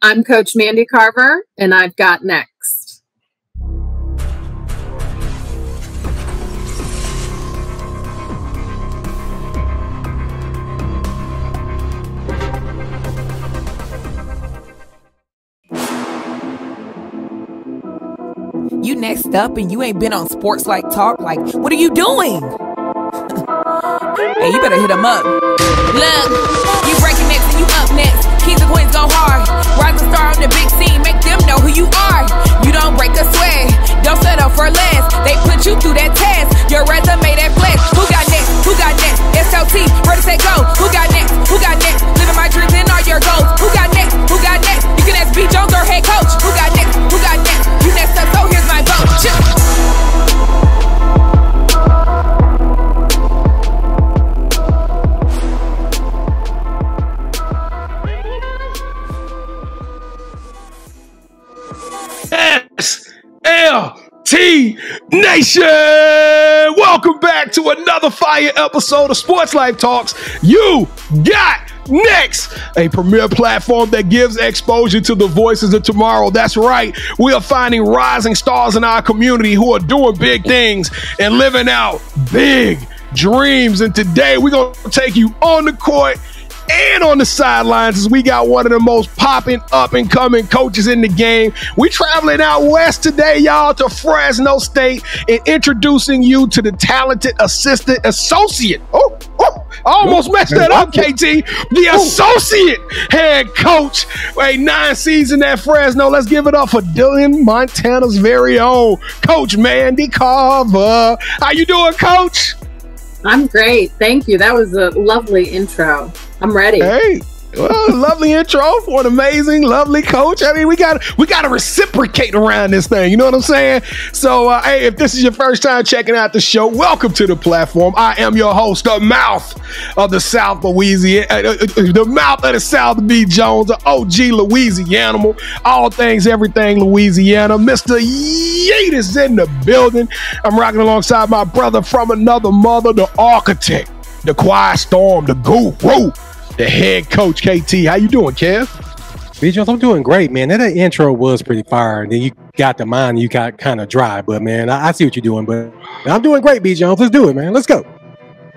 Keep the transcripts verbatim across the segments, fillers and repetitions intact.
I'm Coach Mandi Carver, and I've got next. You next up and you ain't been on Sports Like Talk. Like, what are you doing? Hey, you better hit him up. Look, you breaking next and you up next. Kings and queens go hard. Rise a star on the big scene. Make them know who you are. You don't break a sweat. Don't settle for less. They put you through that test. Your resume that flex. Who got next? Who got next? S L T. Ready to say go. Who got next? Who got next? Living my dreams and all your goals. Who got next? Who got next? You can ask B Jones or head coach. Who got next? Who got next? You next up, so here's my vote. S L T Nation! Welcome back to another fire episode of Sports Life Talks. You got next, a premier platform that gives exposure to the voices of tomorrow. That's right. We are finding rising stars in our community who are doing big things and living out big dreams. And today we're going to take you on the court and on the sidelines, as we got one of the most popping up and coming coaches in the game. We traveling out west today, y'all, to Fresno State, and introducing you to the talented assistant associate. Oh, oh, I almost messed that up, K T. The associate head coach, a nine season at Fresno. Let's give it up for Dillon, Montana's very own Coach Mandi Carver. How you doing, Coach? I'm great. Thank you. That was a lovely intro. I'm ready. Hey, well, lovely intro for an amazing, lovely coach. I mean, we got we got to reciprocate around this thing. You know what I'm saying? So, uh, hey, if this is your first time checking out the show, welcome to the platform. I am your host, the mouth of the South, Louisiana, uh, the mouth of the South, B Jones, the O G Louisiana, all things, everything Louisiana. Mister Yeet is in the building. I'm rocking alongside my brother from another mother, the architect, the quiet storm, the guru, the head coach, K T. How you doing, Kev? B Jones, I'm doing great, man. That, that intro was pretty fire. Then you got the mind, you got kind of dry, but man, I, I see what you're doing. But I'm doing great, B Jones. Let's do it, man. Let's go.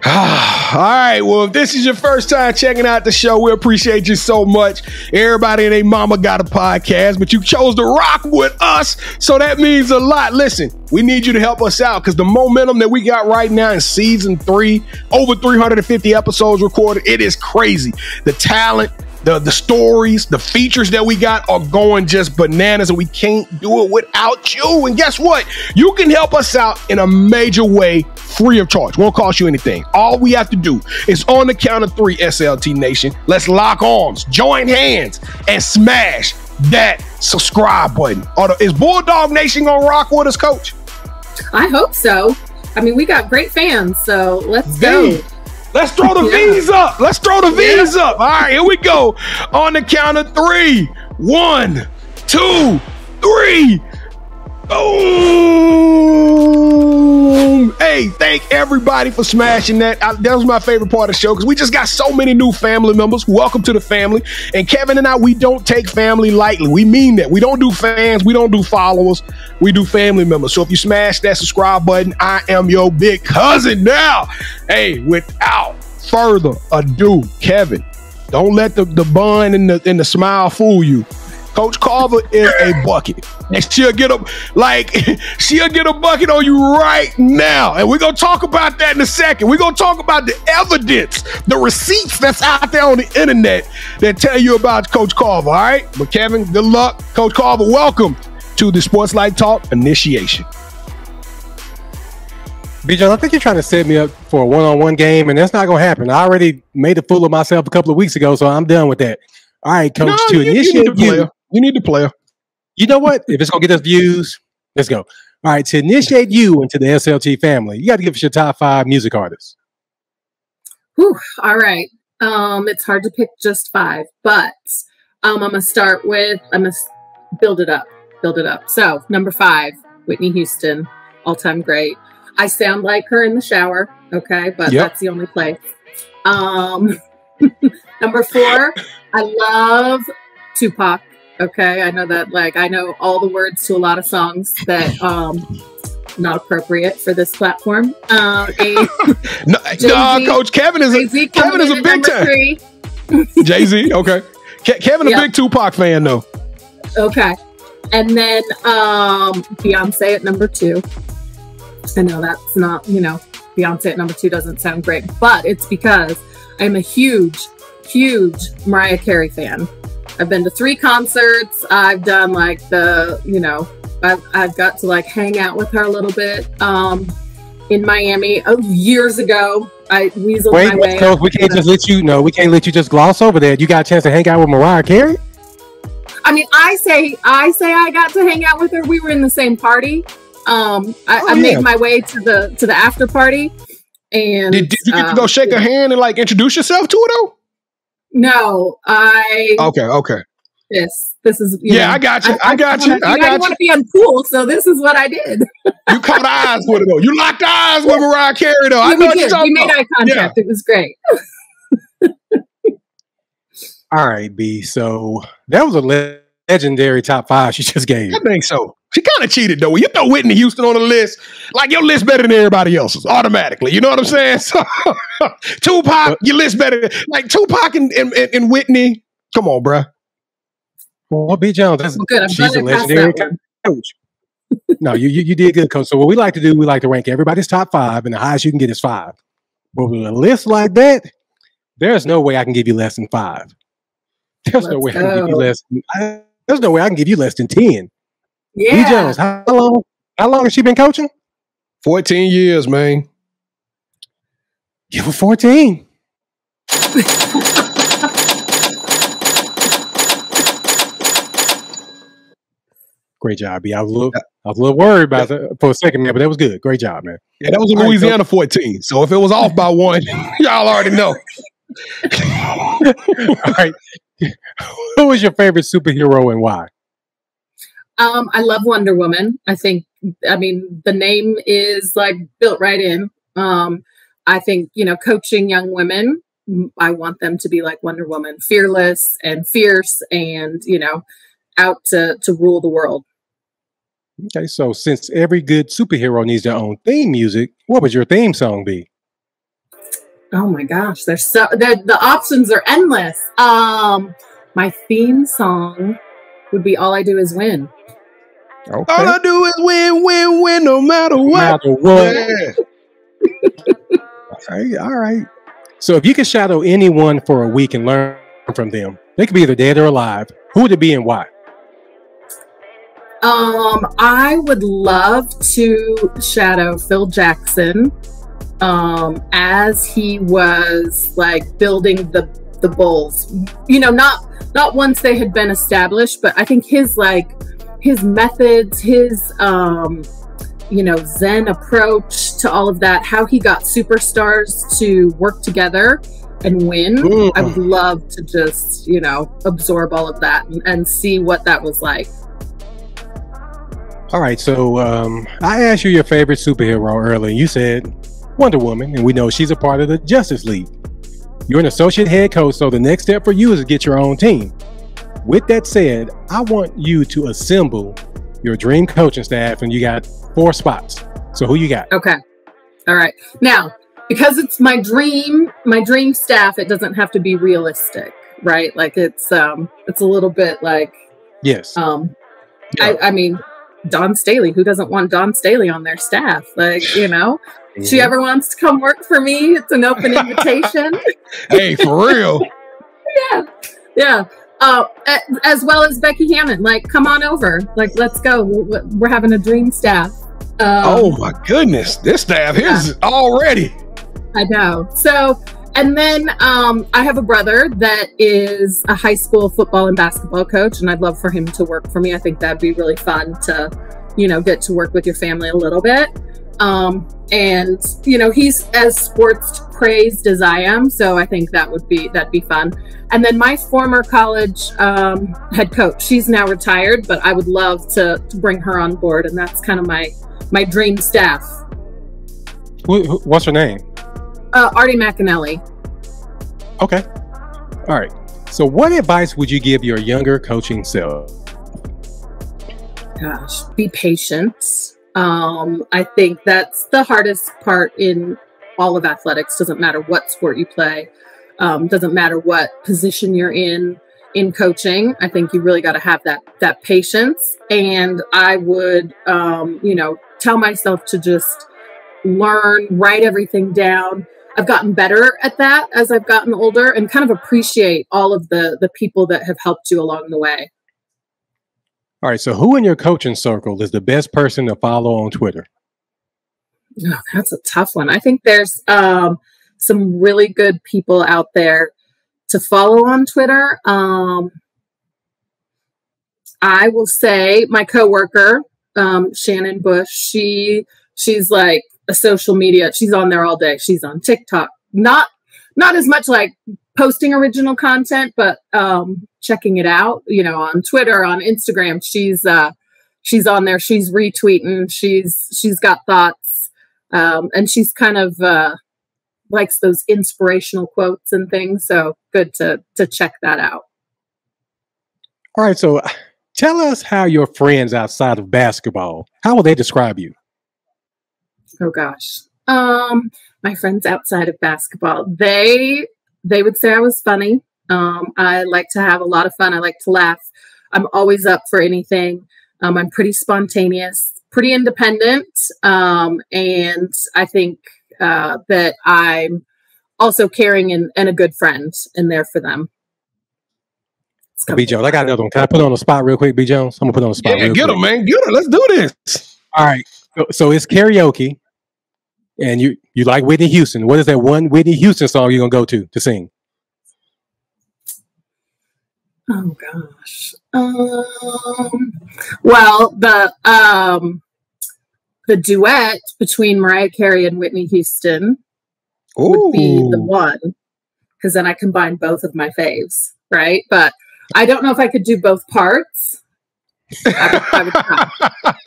All right. Well, if this is your first time checking out the show, we appreciate you so much. Everybody and their mama got a podcast, but you chose to rock with us, so that means a lot. Listen, we need you to help us out, because the momentum that we got right now in season three, over three hundred fifty episodes recorded, it is crazy. The talent, the, the stories, the features that we got are going just bananas, and we can't do it without you. And guess what? You can help us out in a major way, free of charge. Won't cost you anything. All we have to do is, on the count of three, S L T Nation, let's lock arms, join hands, and smash that subscribe button. Is Bulldog Nation going to rock with us, Coach? I hope so. I mean, we got great fans, so let's Dude. go. Let's throw the yeah. V's up. Let's throw the V's yeah. up. All right, here we go. On the count of three. One, two, three. Boom. Hey, thank everybody for smashing that. I, that was my favorite part of the show, because we just got so many new family members. Welcome to the family. And Kevin and I, we don't take family lightly. We mean that. We don't do fans. We don't do followers. We do family members. So if you smash that subscribe button, I am your big cousin now. Hey, without further ado, Kevin, don't let the, the bun and the, and the smile fool you. Coach Carver is a bucket, and she'll get a like she'll get a bucket on you right now, and we're gonna talk about that in a second. We're gonna talk about the evidence, the receipts that's out there on the internet that tell you about Coach Carver. All right, but Kevin, good luck, Coach Carver. Welcome to the Sports Life Talk initiation. B Jones, I think you're trying to set me up for a one-on-one game, and that's not gonna happen. I already made a fool of myself a couple of weeks ago, so I'm done with that. All right, Coach. No, to you, initiate you. Need you. You need the player. You know what? If it's going to get us views, let's go. All right, to initiate you into the S L T family, you got to give us your top five music artists. Whew, all right. Um, it's hard to pick just five, but um, I'm going to start with, I'm going to build it up, build it up. So number five, Whitney Houston, all-time great. I sound like her in the shower, okay? But yep. That's the only place. Um, number four, I love Tupac. Okay, I know that. Like, I know all the words to a lot of songs that um, not appropriate for this platform. Um, no, no, Coach Kevin is a, Kevin is a big time Jay Z. Okay, Ke Kevin yep. a big Tupac fan though. Okay, and then um, Beyonce at number two. I know that's not, you know, Beyonce at number two doesn't sound great, but it's because I'm a huge, huge Mariah Carey fan. I've been to three concerts. I've done like the, you know, I've, I've got to like hang out with her a little bit um, in Miami. Oh, years ago, I weaseled Wait, my way. Wait, we can't just let you, no, we can't let you just gloss over that. You got a chance to hang out with Mariah Carey? I mean, I say, I say I got to hang out with her. We were in the same party. Um, I, oh, I yeah. made my way to the to the after party, and did, did you get um, to go shake her hand and like introduce yourself to her though? No, I okay, okay. This this is you yeah. Know, I got you. I, I got you. I got you. I didn't want to be uncool, so this is what I did. You caught eyes with her though. You locked eyes with Mariah Carey though. Yeah, I know you talking. We made eye contact. Yeah. It was great. All right, B. So that was a le legendary top five she just gave. I think so. She kind of cheated, though. When you throw Whitney Houston on the list, like, your list better than everybody else's, automatically. You know what I'm saying? So, Tupac, your list better. Than, like, Tupac and, and, and Whitney. Come on, bruh. Well, B Jones, that's, well, good. I'm she's a legendary coach. No, you, you you did good, Coach. So what we like to do, we like to rank everybody's top five, and the highest you can get is five. But with a list like that, there's no way I can give you less than five. There's Let's no way go. I can give you less than, I, there's no way I can give you less than ten. Yeah. B Jones, how long? How long has she been coaching? Fourteen years, man. Give her fourteen. Great job, B. I was a little, I was a little worried about yeah. that for a second, man, but that was good. Great job, man. Yeah, that was in Louisiana right, fourteen. So if it was off by one, y'all already know. All right. Who was your favorite superhero and why? Um, I love Wonder Woman. I think, I mean, the name is like built right in. Um, I think, you know, coaching young women, I want them to be like Wonder Woman, fearless and fierce and, you know, out to, to rule the world. Okay. So since every good superhero needs their own theme music, what would your theme song be? Oh my gosh. There's so, the options are endless. Um, my theme song would be All I Do Is Win. Okay. All I do is win, win, win, no matter what. No matter what. Yeah. All right, all right. So if you could shadow anyone for a week and learn from them, they could be either dead or alive. Who would it be and why? Um, I would love to shadow Phil Jackson um, as he was like building the the Bulls. You know, not not once they had been established, but I think his like. his methods, his, um, you know, Zen approach to all of that, how he got superstars to work together and win. Mm. I would love to just, you know, absorb all of that and, and see what that was like. All right. So um, I asked you your favorite superhero earlier. You said Wonder Woman, and we know she's a part of the Justice League. You're an associate head coach, so the next step for you is to get your own team. With that said, I want you to assemble your dream coaching staff, and you got four spots. So who you got? Okay. All right. Now, because it's my dream, my dream staff, it doesn't have to be realistic, right? Like it's, um, it's a little bit like, yes. Um, yeah. I, I mean, Don Staley, who doesn't want Don Staley on their staff? Like, you know, yeah. She ever wants to come work for me. It's an open invitation. Hey, for real. Yeah. Yeah. Uh, as well as Becky Hammond, like, come on over. Like, let's go. We're having a dream staff. Um, oh, my goodness. This staff yeah. is already. I know. So, and then um, I have a brother that is a high school football and basketball coach, and I'd love for him to work for me. I think that'd be really fun to, you know, get to work with your family a little bit. Um, and, you know, he's as sports crazed as I am. So I think that would be, that'd be fun. And then my former college um, head coach, she's now retired, but I would love to, to bring her on board. And that's kind of my, my dream staff. Who, who, what's her name? Uh, Artie McAnally. Okay. All right. So what advice would you give your younger coaching self? Gosh, be patient. Um, I think that's the hardest part in all of athletics. Doesn't matter what sport you play. Um, doesn't matter what position you're in, in coaching. I think you really got to have that, that patience. And I would, um, you know, tell myself to just learn, write everything down. I've gotten better at that as I've gotten older, and kind of appreciate all of the, the people that have helped you along the way. All right. So who in your coaching circle is the best person to follow on Twitter? Oh, that's a tough one. I think there's um, some really good people out there to follow on Twitter. Um, I will say my coworker, um, Shannon Bush, she, she's like a social media. She's on there all day. She's on TikTok. Not, not as much like posting original content, but um, checking it out, you know, on Twitter, on Instagram. She's, uh, she's on there. She's retweeting. She's, she's got thoughts. Um, and she's kind of, uh, likes those inspirational quotes and things. So good to, to check that out. All right. So tell us how your friends outside of basketball, how will they describe you? Oh gosh. Um, my friends outside of basketball, they, they would say I was funny. Um, I like to have a lot of fun. I like to laugh. I'm always up for anything. Um, I'm pretty spontaneous, pretty independent. Um, and I think, Uh, that I'm also caring and, and a good friend and there for them. B Jones, I got another one. Can I put on the spot real quick, B Jones? I'm gonna put on the spot. Yeah, real get quick. Him, man. Get him. Let's do this. All right. So, so it's karaoke, and you you like Whitney Houston. What is that one Whitney Houston song you're gonna go to to sing? Oh gosh. Um. Well, the um. The duet between Mariah Carey and Whitney Houston Ooh. Would be the one, because then I combine both of my faves, right? But I don't know if I could do both parts. I, I would try.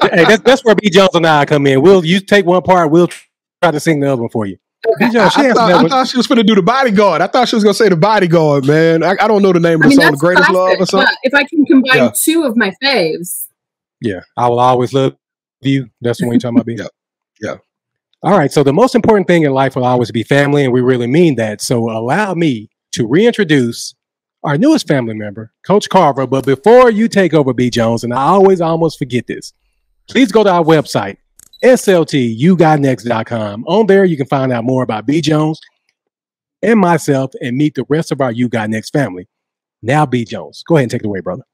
Hey, that's, that's where B Jones and I come in. We'll you take one part, we'll try to sing the other one for you. Okay. B Jones, I, I, thought, I thought she was going to do The Bodyguard. I thought she was going to say The Bodyguard, man. I, I don't know the name of I the mean, song, The Greatest classic, Love or something. But if I can combine yeah. two of my faves, yeah, I will always love. You. That's the one you're talking about. Yeah. Yeah. All right. So the most important thing in life will always be family. And we really mean that. So allow me to reintroduce our newest family member, Coach Carver. But before you take over, B Jones, and I always almost forget this, please go to our website, S L T U got next dot com. On there, you can find out more about B Jones and myself and meet the rest of our You Got Next family. Now, B Jones, go ahead and take it away, brother.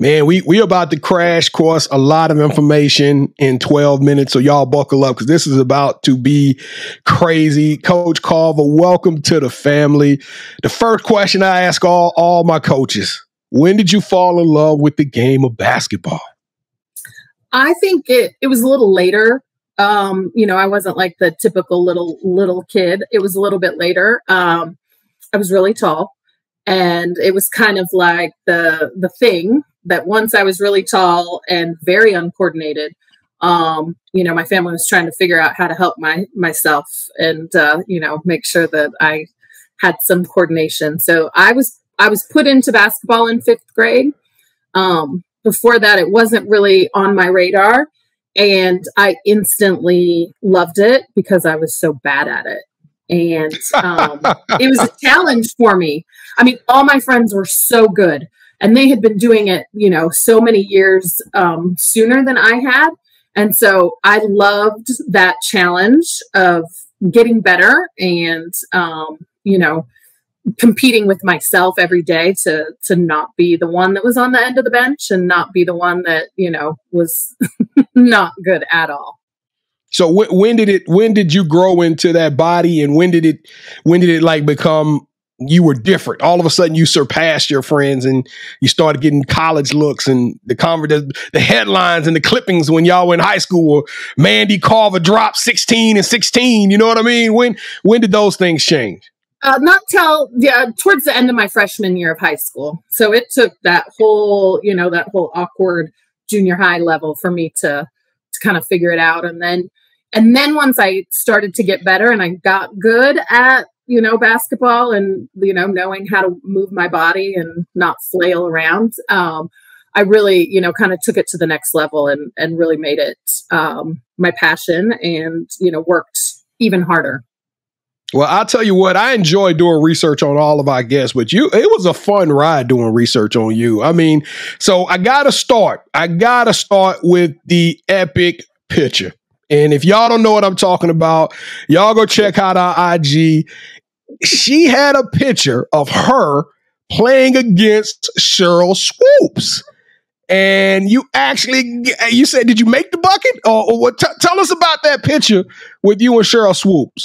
Man, we we about to crash course a lot of information in twelve minutes. So y'all buckle up, because this is about to be crazy. Coach Carver, welcome to the family. The first question I ask all, all my coaches, when did you fall in love with the game of basketball? I think it, it was a little later. Um, you know, I wasn't like the typical little, little kid. It was a little bit later. Um, I was really tall. And it was kind of like the the thing that once I was really tall and very uncoordinated, um, you know, my family was trying to figure out how to help my myself and, uh, you know, make sure that I had some coordination. So I was I was put into basketball in fifth grade. Um, before that, it wasn't really on my radar. And I instantly loved it because I was so bad at it. And um, it was a challenge for me. I mean, all my friends were so good, and they had been doing it, you know, so many years um, sooner than I had. And so I loved that challenge of getting better and, um, you know, competing with myself every day to to not be the one that was on the end of the bench and not be the one that, you know, was not good at all. So wh when did it, when did you grow into that body, and when did it, when did it like become, you were different? All of a sudden you surpassed your friends and you started getting college looks and the conver the headlines and the clippings when y'all were in high school, Mandi Carver dropped sixteen and sixteen. You know what I mean? When, when did those things change? Uh, not till yeah, towards the end of my freshman year of high school. So it took that whole, you know, that whole awkward junior high level for me to, to kind of figure it out. And then, And then once I started to get better and I got good at you know, basketball and, you know, knowing how to move my body and not flail around. Um, I really, you know, kind of took it to the next level and, and really made it um, my passion and, you know, worked even harder. Well, I'll tell you what, I enjoy doing research on all of our guests, but you, it was a fun ride doing research on you. I mean, so I got to start. I got to start with the epic picture. And if y'all don't know what I'm talking about, y'all go check out our I G. She had a picture of her playing against Sheryl Swoopes. And you actually, you said, did you make the bucket? Or, or what? T- tell us about that picture with you and Sheryl Swoopes.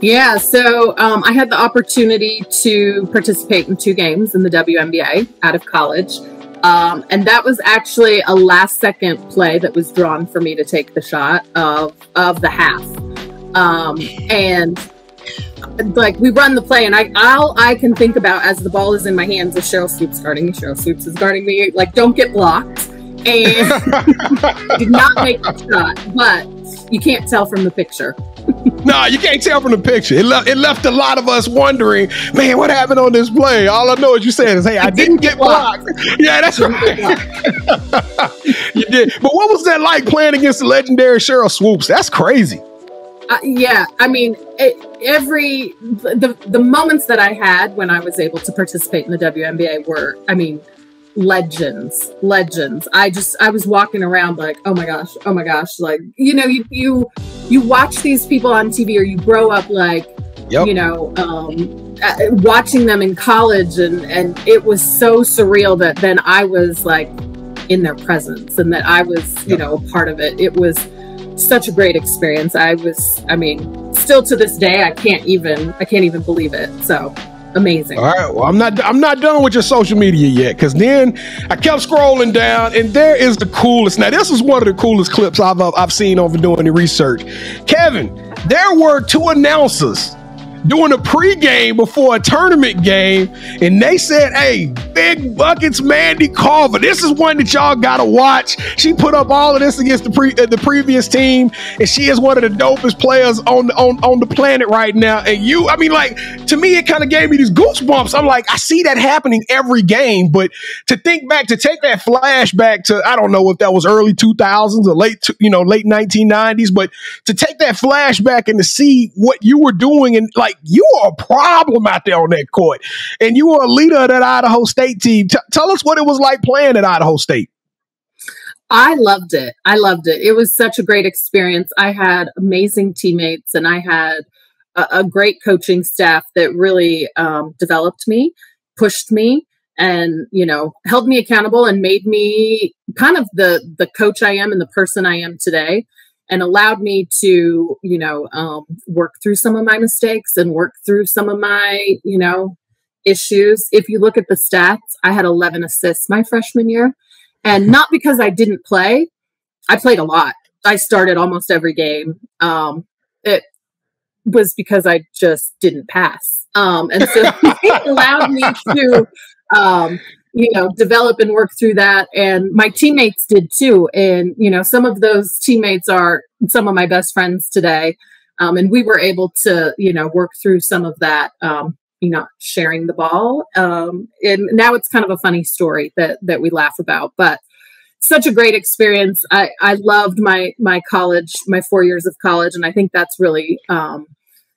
Yeah, so um, I had the opportunity to participate in two games in the W N B A out of college. Um, and that was actually a last second play that was drawn for me to take the shot of, of the half. Um, and like we run the play and I, all I can think about as the ball is in my hands is Sheryl Swoopes guarding me. Sheryl Swoopes is guarding me. Like, don't get blocked. And did not make the shot, but you can't tell from the picture. No, you can't tell from the picture. It, le- it left a lot of us wondering, man, what happened on this play? All I know is you said is, hey, I, I didn't, didn't get blocked. blocked. Yeah, that's right. You did. But what was that like playing against the legendary Sheryl Swoopes? That's crazy. Uh, yeah, I mean, it, every the the moments that I had when I was able to participate in the W N B A were, I mean, legends, legends. I just, I was walking around like, oh my gosh, oh my gosh. Like, you know, you, you, you watch these people on T V or you grow up like, yep. you know, um, watching them in college. And, and it was so surreal that then I was like in their presence and that I was, yep. you know, a part of it. It was such a great experience. I was, I mean, still to this day, I can't even, I can't even believe it. So amazing. All right. Well, I'm not I'm not done with your social media yet, because then I kept scrolling down and there is the coolest. Now, this is one of the coolest clips I've I've seen over doing the research. Kevin, there were two announcers doing a pregame before a tournament game, and they said, hey, Big Buckets Mandi Carver. This is one that y'all got to watch. She put up all of this against the pre- uh, the previous team, and she is one of the dopest players on, on, on the planet right now. And you, I mean, like, to me, it kind of gave me these goosebumps. I'm like, I see that happening every game, but to think back, to take that flashback to, I don't know if that was early two thousands or late, you know, late nineteen nineties, but to take that flashback and to see what you were doing and, like, you are a problem out there on that court, and you were a leader of that Idaho State team. T- tell us what it was like playing at Idaho State. I loved it. I loved it. It was such a great experience. I had amazing teammates, and I had a, a great coaching staff that really um, developed me, pushed me, and, you know, held me accountable and made me kind of the the coach I am and the person I am today. And allowed me to, you know, um, work through some of my mistakes and work through some of my, you know, issues. If you look at the stats, I had eleven assists my freshman year. And not because I didn't play. I played a lot. I started almost every game. Um, it was because I just didn't pass. Um, and so it allowed me to, um, you know, develop and work through that. And my teammates did too. And, you know, some of those teammates are some of my best friends today. Um, and we were able to, you know, work through some of that, um, you know, sharing the ball. Um, and now it's kind of a funny story that, that we laugh about, but such a great experience. I, I loved my, my college, my four years of college. And I think that's really, um,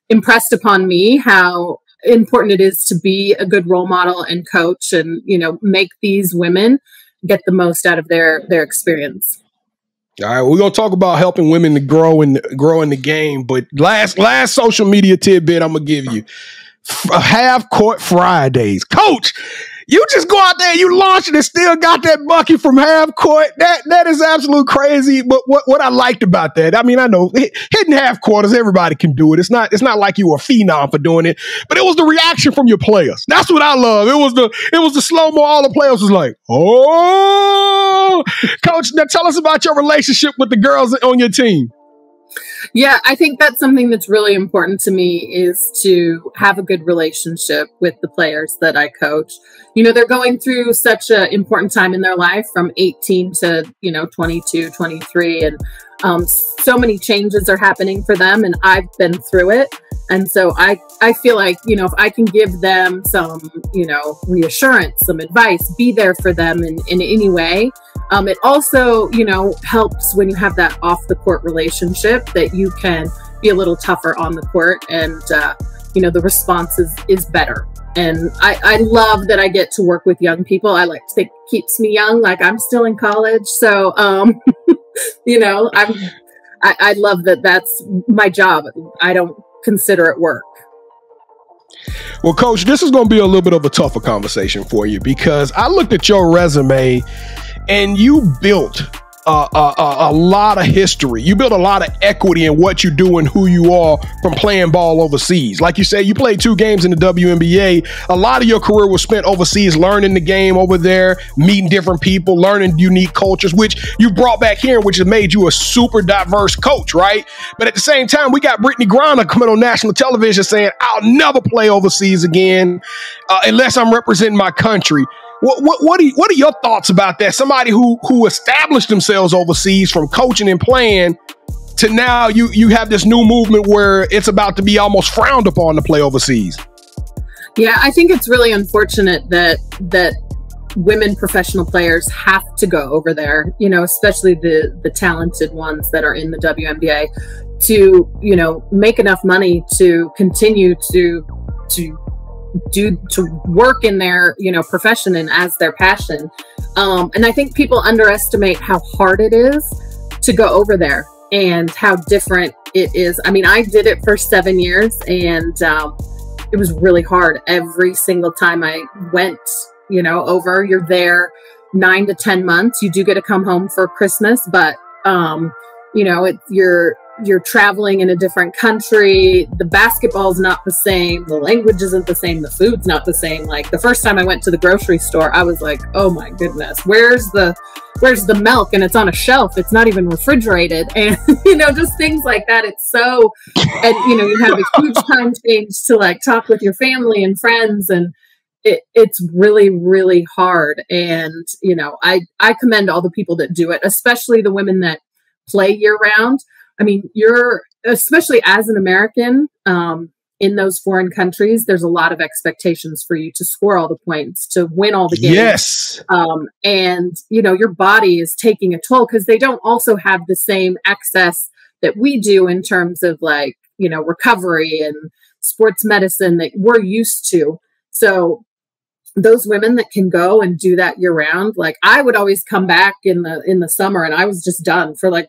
impressed upon me how important it is to be a good role model and coach and, you know, make these women get the most out of their, their experience. All right. We're going to talk about helping women to grow and grow in the game, but last, last social media tidbit I'm going to give you: F- half court Fridays. Coach, you just go out there, you launch it and still got that bucket from half court. That, that is absolute crazy. But what, what I liked about that, I mean, I know hitting half quarters, everybody can do it. It's not, it's not like you were a phenom for doing it, but it was the reaction from your players. That's what I love. It was the, it was the slow-mo. All the players was like, oh, Coach, now tell us about your relationship with the girls on your team. Yeah, I think that's something that's really important to me, is to have a good relationship with the players that I coach. You know, they're going through such an important time in their life, from eighteen to, you know, twenty-two, twenty-three. And um, so many changes are happening for them, and I've been through it. And so I, I feel like, you know, if I can give them some, you know, reassurance, some advice, be there for them in, in any way. Um, it also, you know, helps when you have that off the court relationship, that you can be a little tougher on the court, and, uh, you know, the response is, is better. And I, I love that I get to work with young people. I like to think it keeps me young. Like, I'm still in college. So, um, you know, I'm, I, I love that that's my job. I don't consider it work. Well, Coach, this is going to be a little bit of a tougher conversation for you, because I looked at your resume and you built uh, a, a, a lot of history. You built a lot of equity in what you do and who you are from playing ball overseas. Like you said, you played two games in the W N B A. A lot of your career was spent overseas, learning the game over there, meeting different people, learning unique cultures, which you brought back here, which has made you a super diverse coach, right? But at the same time, we got Brittany Griner coming on national television saying, "I'll never play overseas again uh, unless I'm representing my country." What, what, what, are you, what are your thoughts about that? Somebody who, who established themselves overseas from coaching and playing to now you, you have this new movement where it's about to be almost frowned upon to play overseas. Yeah, I think it's really unfortunate that that women professional players have to go over there, you know, especially the, the talented ones that are in the W N B A, to, you know, make enough money to continue to to do to work in their, you know, profession and as their passion. Um, and I think people underestimate how hard it is to go over there and how different it is. I mean, I did it for seven years and um, it was really hard. Every single time I went, you know, over, you're there nine to ten months. You do get to come home for Christmas, but, um, you know, it, you're, you're traveling in a different country. The basketball's not the same. The language isn't the same. The food's not the same. Like, the first time I went to the grocery store, I was like, oh my goodness, where's the, where's the milk? And it's on a shelf. It's not even refrigerated. And, you know, just things like that. It's so, and you know, you have a huge time change to like talk with your family and friends, and it, it's really, really hard. And, you know, I, I commend all the people that do it, especially the women that play year round. I mean, you're, especially as an American, um, in those foreign countries, there's a lot of expectations for you to score all the points, to win all the games. Yes. Um, and, you know, your body is taking a toll, because they don't also have the same access that we do in terms of like, you know, recovery and sports medicine that we're used to. So those women that can go and do that year round, like, I would always come back in the, in the summer and I was just done for like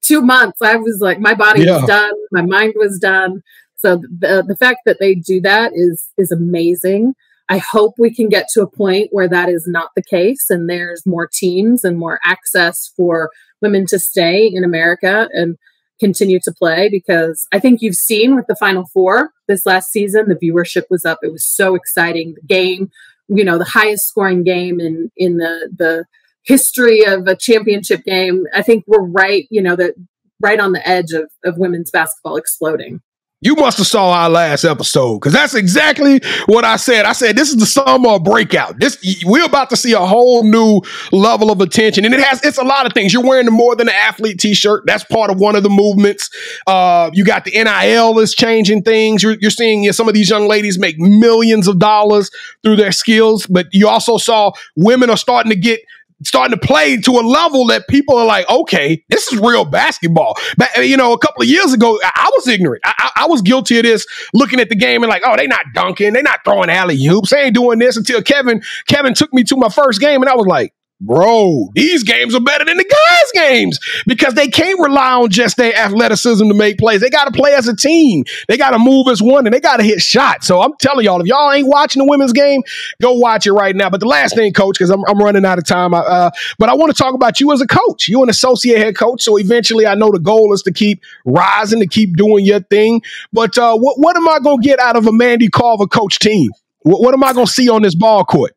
two months. I was like, my body yeah. was done. My mind was done. So the, the fact that they do that is, is amazing. I hope we can get to a point where that is not the case, and there's more teams and more access for women to stay in America and continue to play, because I think you've seen with the Final Four this last season, the viewership was up. It was so exciting. The game, you know, the highest scoring game in, in the, the history of a championship game. I think we're right, you know, that right on the edge of, of women's basketball exploding. You must have saw our last episode, because that's exactly what I said. I said, this is the summer of breakout. This, we're about to see a whole new level of attention. And it has, it's a lot of things. You're wearing the More Than an Athlete t-shirt. That's part of one of the movements. Uh, you got the N I L is changing things. You're, you're seeing, you know, some of these young ladies make millions of dollars through their skills. But you also saw women are starting to get starting to play to a level that people are like, okay, this is real basketball. But, you know, a couple of years ago, I, I was ignorant. I, I, I was guilty of this, looking at the game and like, oh, they not dunking. They not throwing alley-oops. They ain't doing this, until Kevin, Kevin took me to my first game. And I was like, bro, these games are better than the guys' games, because they can't rely on just their athleticism to make plays. They got to play as a team. They got to move as one, and they got to hit shots. So I'm telling y'all, if y'all ain't watching the women's game, go watch it right now. But the last thing, Coach, because I'm, I'm running out of time, I, uh, but I want to talk about you as a coach. You're an associate head coach, so eventually I know the goal is to keep rising, to keep doing your thing. But uh, what, what am I going to get out of a Mandi Carver coach team? What, what am I going to see on this ball court?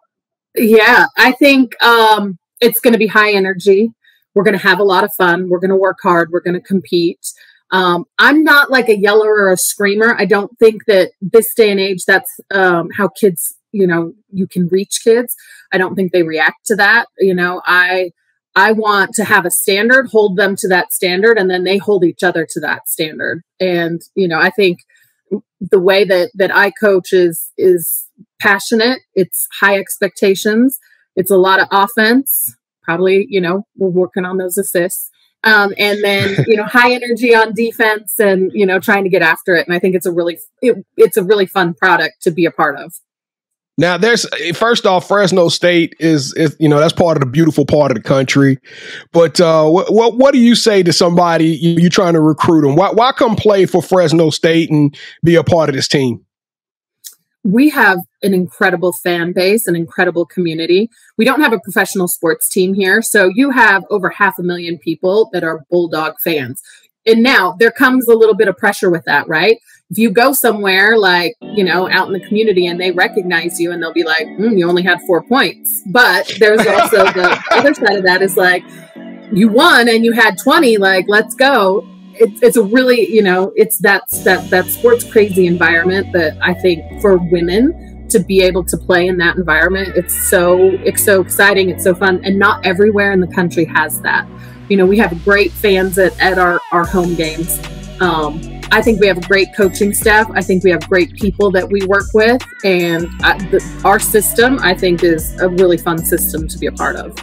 Yeah, I think um, it's going to be high energy. We're going to have a lot of fun. We're going to work hard. We're going to compete. Um, I'm not like a yeller or a screamer. I don't think that this day and age, that's um, how kids, you know, you can reach kids. I don't think they react to that. You know, I, I want to have a standard, hold them to that standard, and then they hold each other to that standard. And, you know, I think the way that, that I coach is, is passionate. It's high expectations. It's a lot of offense. Probably, you know, we're working on those assists. Um, and then, you know, high energy on defense and, you know, trying to get after it. And I think it's a really, it, it's a really fun product to be a part of. Now, there's first off, Fresno State is, is you know, that's part of the beautiful part of the country. But uh, what wh what do you say to somebody you, you're trying to recruit them? Why, why come play for Fresno State and be a part of this team? We have an incredible fan base, an incredible community. We don't have a professional sports team here. So you have over half a million people that are Bulldog fans. And now there comes a little bit of pressure with that, right? If you go somewhere like, you know, out in the community and they recognize you and they'll be like, mm, you only had four points. But there's also the other side of that is like, you won and you had twenty, like, let's go. It, it's a really, you know, it's that, that, that sports crazy environment that I think for women to be able to play in that environment, it's so, it's so exciting. It's so fun. And not everywhere in the country has that. You know, we have great fans at, at our, our home games. Um, I think we have a great coaching staff. I think we have great people that we work with. And I, the, our system, I think, is a really fun system to be a part of.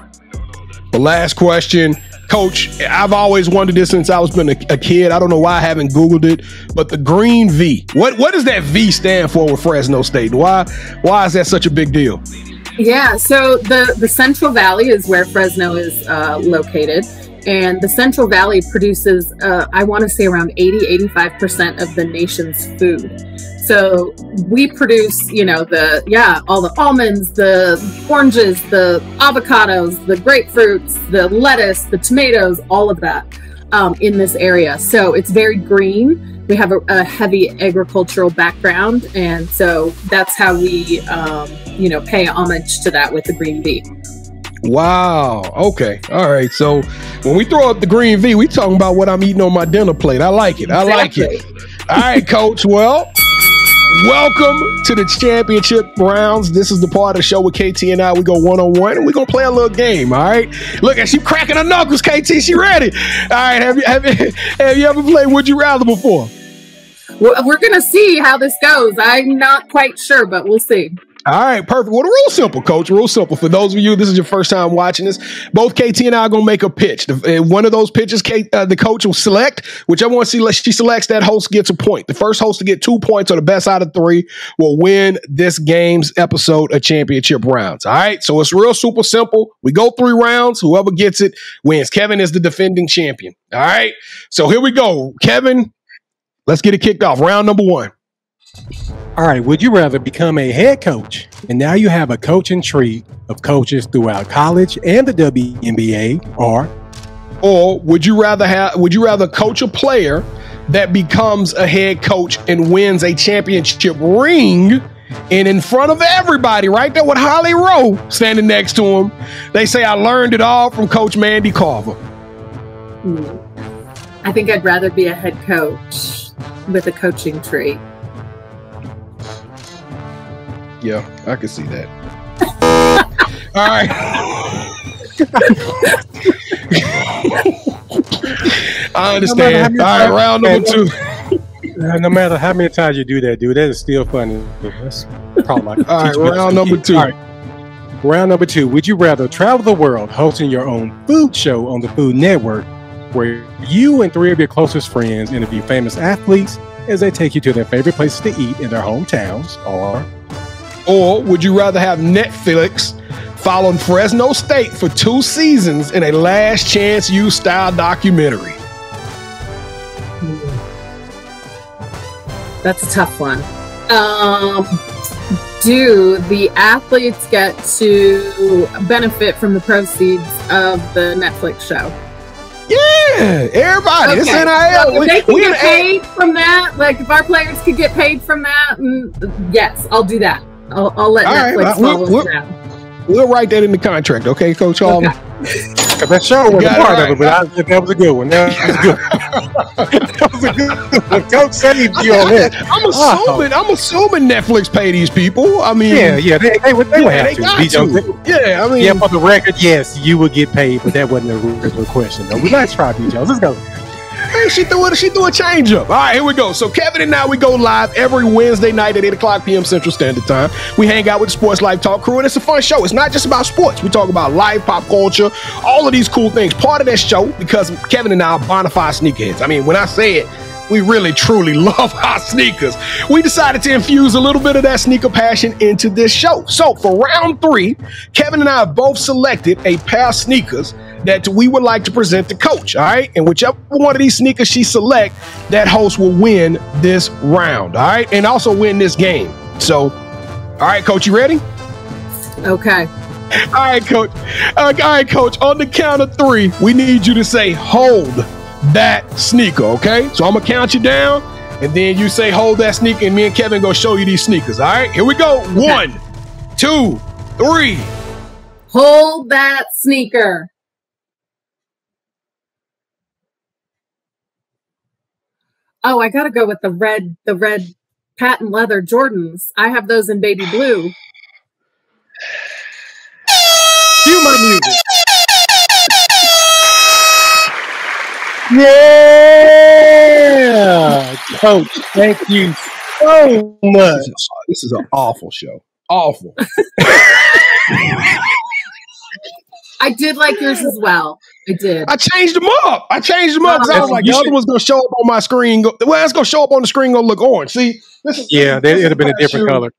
The last question, Coach, I've always wondered this since I was been a, a kid. I don't know why I haven't Googled it, but the green V, what, what does that V stand for with Fresno State? Why, why is that such a big deal? Yeah, so the, the Central Valley is where Fresno is uh, located. And the Central Valley produces, uh, I want to say around eighty, eighty-five percent of the nation's food. So we produce, you know, the, yeah, all the almonds, the oranges, the avocados, the grapefruits, the lettuce, the tomatoes, all of that um, in this area. So it's very green. We have a, a heavy agricultural background. And so that's how we, um, you know, pay homage to that with the green V. Wow. Okay. All right. So when we throw up the green V, we talking about what I'm eating on my dinner plate. I like it. I exactly. like it. All right, Coach. Well, welcome to the championship rounds. This is the part of the show where K T and I, we go one-on-one and we're going to play a little game. All right. Look, and she cracking her knuckles, K T. She ready. All right. Have you, have you, have you ever played Would You Rather before? Well, we're going to see how this goes. I'm not quite sure, but we'll see. All right, perfect. Well, the rule's simple, Coach. Real simple. For those of you, this is your first time watching this. Both K T and I are going to make a pitch. The, one of those pitches, K, uh, the coach will select. Whichever one she, she selects, that host gets a point. The first host to get two points or the best out of three will win this game's episode of Championship Rounds. All right, so it's real super simple. We go three rounds. Whoever gets it wins. Kevin is the defending champion. All right, so here we go. Kevin, let's get it kicked off. Round number one. All right, would you rather become a head coach? And now you have a coaching tree of coaches throughout college and the W N B A, or or would you rather have would you rather coach a player that becomes a head coach and wins a championship ring? And in front of everybody, right there with Holly Rowe standing next to him, they say, "I learned it all from Coach Mandi Carver." I think I'd rather be a head coach with a coaching tree. Yeah, I can see that. All right. I understand. No All right, round number two. No matter how many times you do that, dude, that is still funny. That's probably like All right, round number two. All right. Round number two. Would you rather travel the world hosting your own food show on the Food Network, where you and three of your closest friends interview famous athletes as they take you to their favorite places to eat in their hometowns, or... Or would you rather have Netflix following Fresno State for two seasons in a last chance you style documentary? That's a tough one. Um, do the athletes get to benefit from the proceeds of the Netflix show? Yeah, everybody. Okay. It's N I L. So if they can we, get paid add... from that, like if our players could get paid from that, yes, I'll do that. I'll, I'll let All Netflix right, follow we'll, us we'll, we'll write that in the contract, okay, Coach Hall? Okay. All That Cheryl wasn't part right. of it, but I, that was a good one. That was good. That was a good one. Coach saved you on that. I'm assuming. Oh. I'm assuming Netflix pay these people. I mean, yeah, yeah, they they, they would yeah, have they to. Got B Jones, to. They, yeah, I mean, yeah. For the record, yes, you would get paid, but that wasn't the original question. Though. Let's try B Jones. Let's go. Hey, she threw it. She threw a change up. All right, here we go. So Kevin and I, we go live every Wednesday night at eight o'clock p m Central Standard Time. We hang out with the Sports Life Talk crew, and it's a fun show. It's not just about sports. We talk about life, pop culture, all of these cool things. Part of that show, because Kevin and I are bonafide sneakerheads. I mean, when I say it, we really, truly love our sneakers. We decided to infuse a little bit of that sneaker passion into this show. So for round three, Kevin and I have both selected a pair of sneakers that we would like to present to Coach, all right? And whichever one of these sneakers she selects, that host will win this round, all right? And also win this game. So, all right, Coach, you ready? Okay. All right, Coach. Uh, all right, Coach, on the count of three, we need you to say, hold that sneaker, okay? So I'm gonna count you down, and then you say hold that sneaker, and me and Kevin gonna show you these sneakers. All right, here we go. Okay. One, two, three. Hold that sneaker. Oh, I gotta go with the red, the red patent leather Jordans. I have those in baby blue. Cue my music. Yeah, Coach, thank you so much. This is an awful show. Awful. I did like yours as well. I did. I changed them up. I changed them up because I was like, the other one's going to show up on my screen. Go, well, it's going to show up on the screen, going to look orange. See? This is, yeah, it would have been a different color.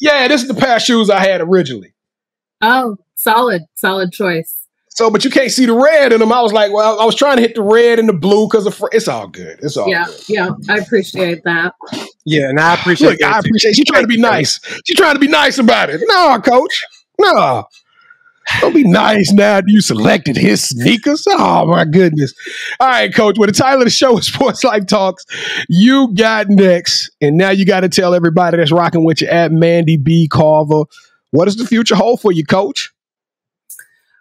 Yeah, this is the pair of shoes I had originally. Oh, solid, solid choice. So, but you can't see the red in them. I was like, well, I was trying to hit the red and the blue because fr- it's all good. It's all yeah, good. Yeah, yeah. I appreciate that. Yeah, and I appreciate Look, I appreciate she's trying to be nice. She's trying to be nice about it. No, Coach. No. Don't be nice now that you selected his sneakers. Oh, my goodness. All right, Coach. Well, the title of the show is Sports Life Talks. You got next. And now you got to tell everybody that's rocking with you at Mandi B. Carver, what does the future hold for you, Coach?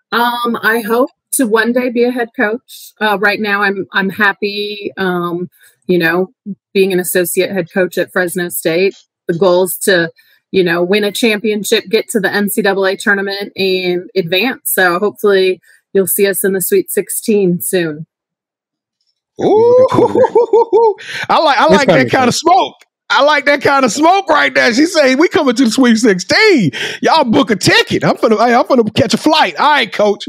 Um, I hope to one day be a head coach. Uh, right now I'm, I'm happy, um, you know, being an associate head coach at Fresno State. The goal is to, you know, win a championship, get to the N C double A tournament, and advance. So hopefully you'll see us in the Sweet sixteen soon. Ooh, I like, I like that kind of smoke. I like that kind of smoke right there. She saying we coming to the Sweet sixteen. Y'all book a ticket. I'm finna, I'm finna catch a flight. All right, Coach.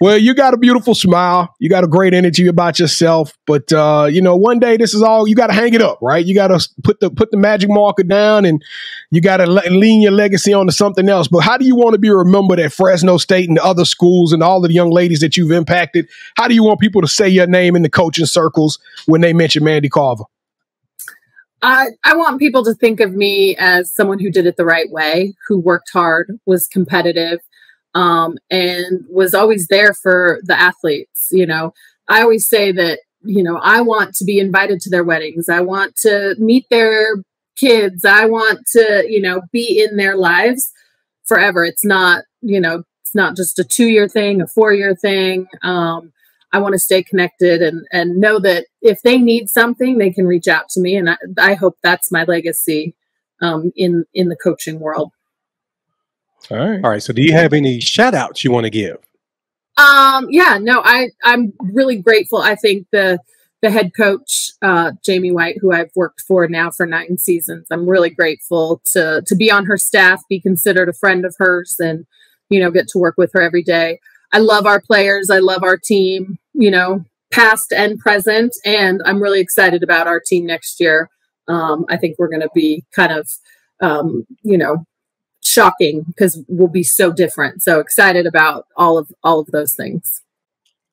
Well, you got a beautiful smile. You got a great energy about yourself. But, uh, you know, one day this is all, you got to hang it up, right? You got to put the put the magic marker down, and you got to le- lean your legacy onto something else. But how do you want to be remembered at Fresno State and the other schools and all of the young ladies that you've impacted? How do you want people to say your name in the coaching circles when they mention Mandi Carver? I, I want people to think of me as someone who did it the right way, who worked hard, was competitive, um, and was always there for the athletes. You know, I always say that, you know, I want to be invited to their weddings. I want to meet their kids. I want to, you know, be in their lives forever. It's not, you know, it's not just a two-year thing, a four-year thing. Um, I want to stay connected and, and know that if they need something, they can reach out to me. And I, I hope that's my legacy um, in, in the coaching world. All right. All right. So do you have any shout outs you want to give? Um, yeah, no, I, I'm really grateful. I think the, the head coach, uh, Jamie White, who I've worked for now for nine seasons, I'm really grateful to, to be on her staff, be considered a friend of hers, and, you know, get to work with her every day. I love our players. I love our team, you know, past and present. And I'm really excited about our team next year. Um, I think we're going to be kind of, um, you know, shocking because we'll be so different. So excited about all of all of those things.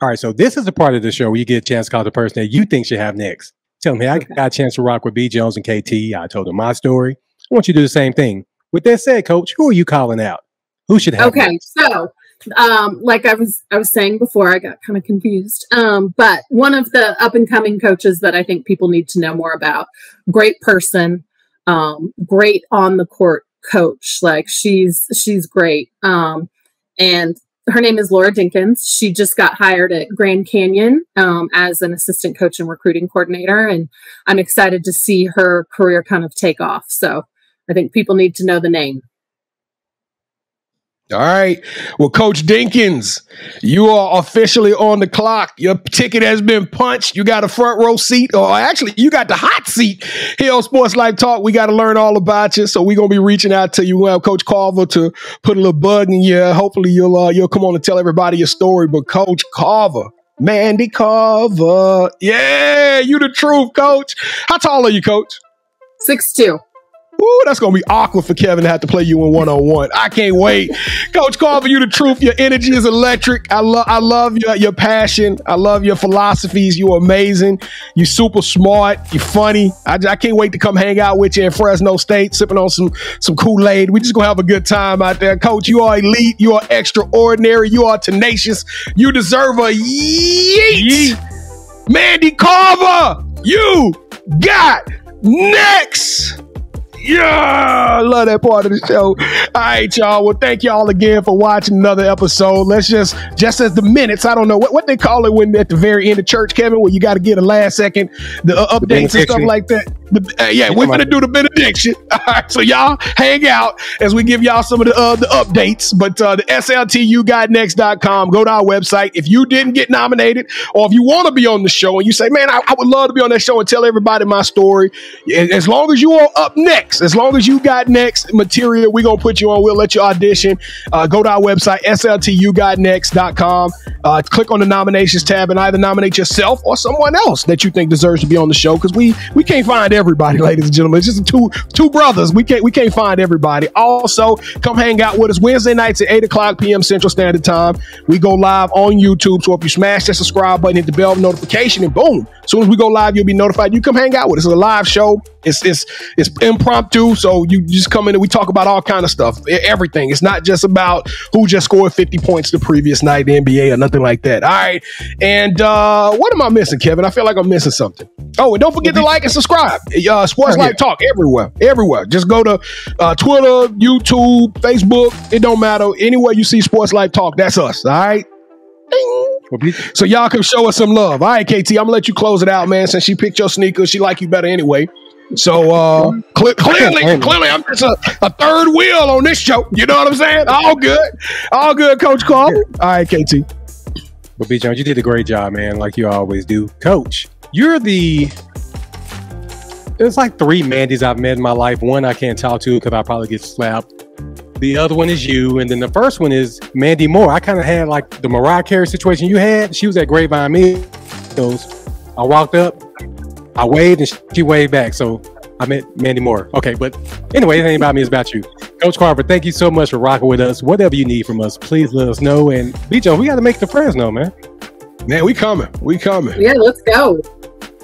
All right. So this is the part of the show where you get a chance to call the person that you think should have next. Tell me, hey, I okay. got a chance to rock with B Jones and K T. I told them my story. I want you to do the same thing. With that said, Coach, who are you calling out? Who should have okay, next? So. Um, like I was, I was saying before, I got kind of confused. Um, but one of the up and coming coaches that I think people need to know more about, great person, um, great on the court coach. Like she's, she's great. Um, and her name is Laura Dinkins. She just got hired at Grand Canyon um, as an assistant coach and recruiting coordinator. And I'm excited to see her career kind of take off. So I think people need to know the name. All right. Well, Coach Dinkins, you are officially on the clock. Your ticket has been punched. You got a front row seat, or actually you got the hot seat here on Sports Life Talk. We got to learn all about you. So we're going to be reaching out to you. We'll have Coach Carver to put a little bug in you. Hopefully you'll, uh, you'll come on and tell everybody your story. But Coach Carver, Mandi Carver. Yeah, you the truth, Coach. How tall are you, Coach? six two. Ooh, that's going to be awkward for Kevin to have to play you in one-on-one. I can't wait. Coach Carver, you the truth. Your energy is electric. I, lo- I love your, your passion. I love your philosophies. You're amazing. You're super smart. You're funny. I, I can't wait to come hang out with you in Fresno State, sipping on some, some Kool-Aid. We're just going to have a good time out there. Coach, you are elite. You are extraordinary. You are tenacious. You deserve a yeet. yeet. Mandi Carver, you got next. Yeah, I love that part of the show. All right, y'all. Well, thank y'all again for watching another episode. Let's just, just as the minutes, I don't know what, what they call it when at the very end of church, Kevin, where you got to get a last second, the uh, updates the and stuff like that. The, uh, yeah, we're going to do the benediction. All right, so y'all hang out as we give y'all some of the uh, the updates. But uh, the S L T U got next dot com, go to our website. If you didn't get nominated, or if you want to be on the show and you say, man, I, I would love to be on that show and tell everybody my story. As long as you are up next, as long as you got next material, we're going to put you on. We'll let you audition. Uh, go to our website, S L T U got next dot com. Uh, click on the nominations tab and either nominate yourself or someone else that you think deserves to be on the show, because we we can't find everybody, ladies and gentlemen. It's just two two brothers. We can't, we can't find everybody. Also, come hang out with us Wednesday nights at eight o'clock p.m. Central Standard Time. We go live on YouTube. So if you smash that subscribe button, hit the bell notification, and boom, as soon as we go live, you'll be notified. You come hang out with us. It's a live show. It's it's it's impromptu, so you just come in and we talk about all kind of stuff, everything. It's not just about who just scored fifty points the previous night in the N B A or nothing like that. All right, and uh, what am I missing, Kevin? I feel like I'm missing something. Oh, and don't forget to like and subscribe. Uh, Sports Life Talk everywhere, everywhere. Just go to uh, Twitter, YouTube, Facebook. It don't matter. Anywhere you see Sports Life Talk, that's us. All right. Ding. So y'all can show us some love. All right, K T, I'm gonna let you close it out, man. Since she picked your sneakers, she like you better anyway. So uh, cl- clearly, clearly, I'm just a, a third wheel on this show. You know what I'm saying? All good. All good, Coach Carver. All right, K T. But B Jones, you did a great job, man, like you always do. Coach, you're the... There's like three Mandis I've met in my life. One I can't talk to because I probably get slapped. The other one is you. And then the first one is Mandi Moore. I kind of had like the Mariah Carey situation you had. She was at Grapevine Meadows. I walked up. I waved and she waved back. So I met Mandi Moore. Okay, but anyway, it ain't about me, it's about you. Coach Carver, thank you so much for rocking with us. Whatever you need from us, please let us know. And B J, we got to make the Fresno, man. Man, we coming. We coming. Yeah, let's go.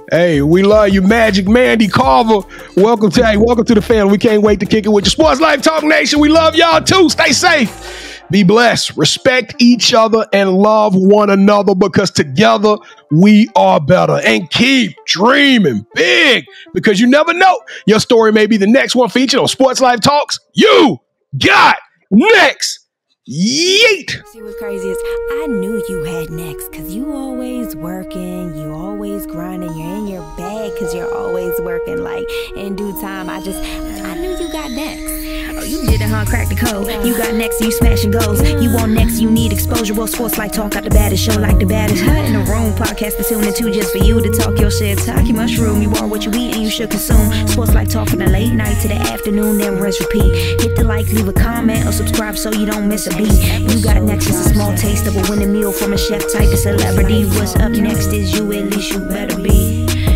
Hey, we love you, Magic Mandi Carver. Welcome to, hey, welcome to the family. We can't wait to kick it with you. Sports Life Talk Nation, we love y'all too. Stay safe. Be blessed. Respect each other and love one another, because together we are better. And keep dreaming big, because you never know. Your story may be the next one featured on Sports Life Talks. You got next. Yeet! See what's crazy is I knew you had next, because you always working, you always grinding, you're in your bag because you're always working. Like, in due time, I just, I knew you got next. Oh, you did it, huh? Crack the code. You got next, you smashing goals. You want next, you need exposure. Well, Sports Life Talk out the baddest show, like the baddest hut in the room. Podcast to tune into just for you to talk your shit. Talk your mushroom, you are what you eat and you should consume. Sports Life Talk from the late night to the afternoon, then rest repeat. Hit the like, leave a comment, or subscribe so you don't miss a You got next is a small taste of a winning meal from a chef type of celebrity. What's up next is you, at least you better be.